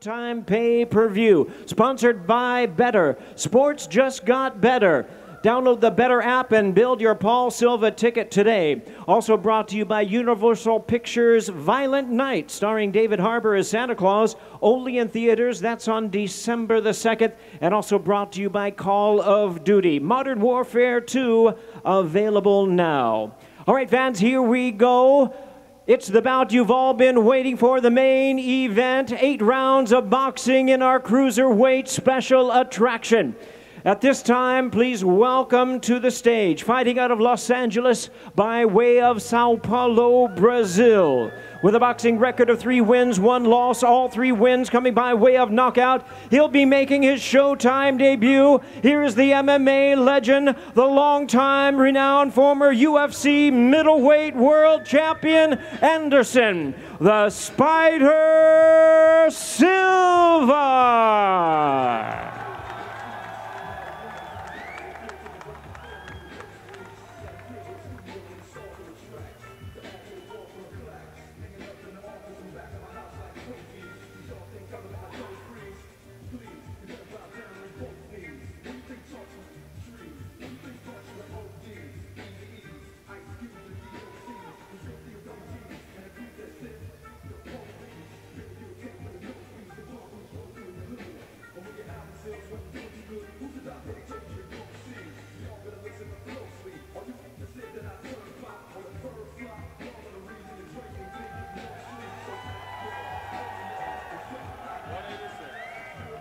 Showtime pay-per-view, sponsored by Better. Sports just got better. Download the Better app and build your Paul Silva ticket today. Also brought to you by Universal Pictures' Violent Night, starring David Harbour as Santa Claus, only in theaters. That's on December the 2nd. And also brought to you by Call of Duty Modern Warfare 2, available now. All right, fans, here we go. It's the bout you've all been waiting for, the main event. 8 rounds of boxing in our cruiserweight special attraction. At this time, please welcome to the stage, fighting out of Los Angeles by way of Sao Paulo, Brazil. With a boxing record of 3 wins, 1 loss, all 3 wins coming by way of knockout, he'll be making his Showtime debut. Here is the MMA legend, the longtime renowned former UFC middleweight world champion, Anderson "The Spider" Silva.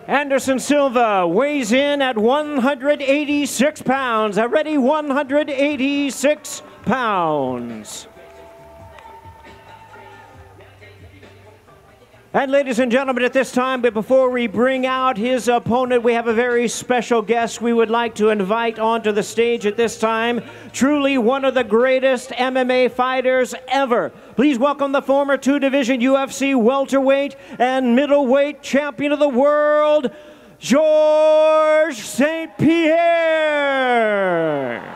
Anderson Silva weighs in at 186 pounds, already 186 pounds. And ladies and gentlemen, at this time, but before we bring out his opponent, we have a very special guest we would like to invite onto the stage at this time. Truly one of the greatest MMA fighters ever. Please welcome the former 2-division UFC welterweight and middleweight champion of the world, Georges St-Pierre.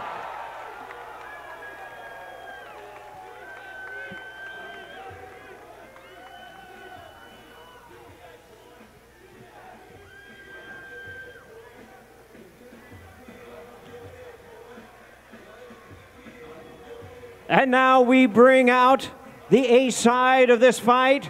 And now we bring out the A side of this fight,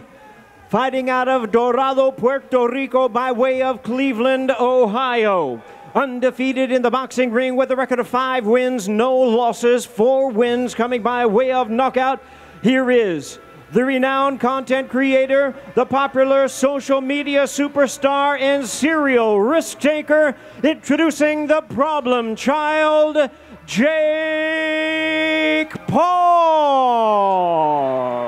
fighting out of Dorado, Puerto Rico, by way of Cleveland, Ohio. Undefeated in the boxing ring with a record of 5 wins, no losses, 4 wins coming by way of knockout. Here is the renowned content creator, the popular social media superstar and serial risk taker, introducing the problem child, Jake Paul.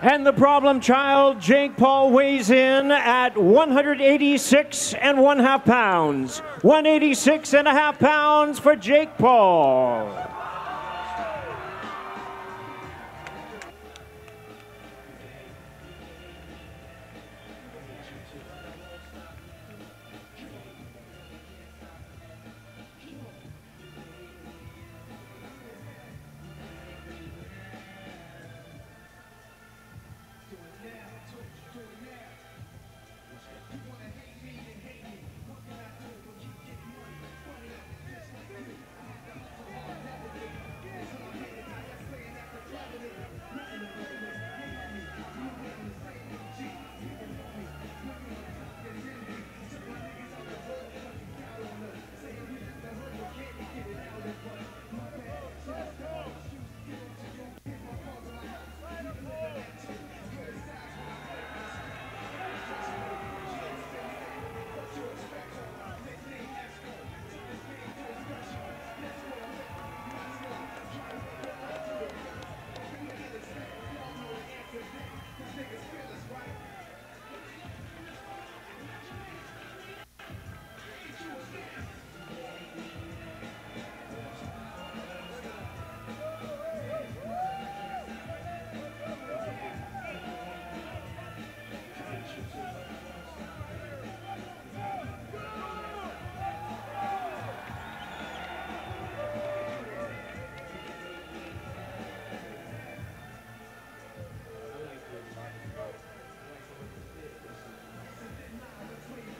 And the problem child, Jake Paul, weighs in at 186½ pounds. 186½ pounds for Jake Paul.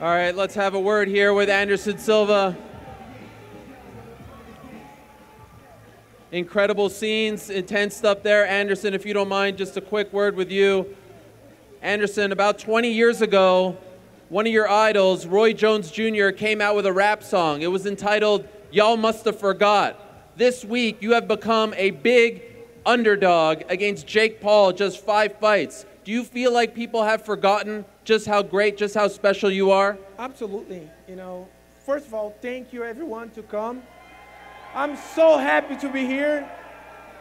All right, let's have a word here with Anderson Silva. Incredible scenes, intense stuff there. Anderson, if you don't mind, just a quick word with you. Anderson, about 20 years ago, one of your idols, Roy Jones Jr., came out with a rap song. It was entitled, "Y'all Must Have Forgot." This week, you have become a big underdog against Jake Paul, just 5 fights. Do you feel like people have forgotten just how great, just how special you are? Absolutely. You know, first of all, thank you everyone to come. I'm so happy to be here.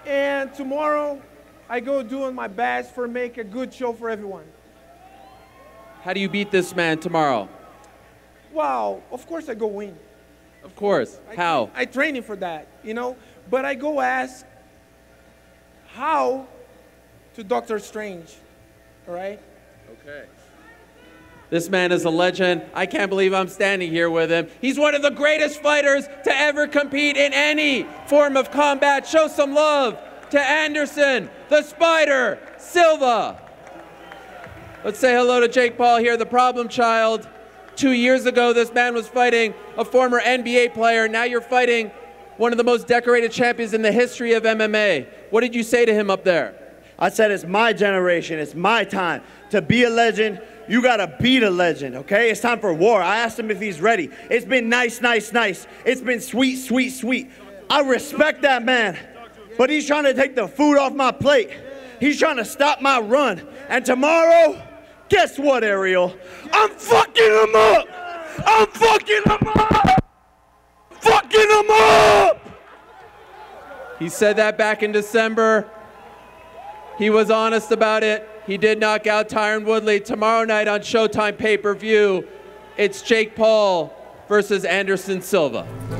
And tomorrow, I go doing my best for make a good show for everyone. How do you beat this man tomorrow? Wow, of course I go win. Of course. How? I train him for that, you know. But I go ask how to Doctor Strange, all right? Okay. This man is a legend. I can't believe I'm standing here with him. He's one of the greatest fighters to ever compete in any form of combat. Show some love to Anderson, the Spider, Silva. Let's say hello to Jake Paul here, the problem child. 2 years ago, this man was fighting a former NBA player. Now you're fighting one of the most decorated champions in the history of MMA. What did you say to him up there? I said, it's my generation, it's my time. To be a legend, you gotta beat a legend, okay? It's time for war. I asked him if he's ready. It's been nice, nice, nice. It's been sweet, sweet, sweet. I respect that man, but he's trying to take the food off my plate. He's trying to stop my run. And tomorrow, guess what, Ariel? I'm fucking him up! I'm fucking him up! Fucking him up! He said that back in December. He was honest about it. He did knock out Tyron Woodley. Tomorrow night on Showtime pay-per-view, it's Jake Paul versus Anderson Silva.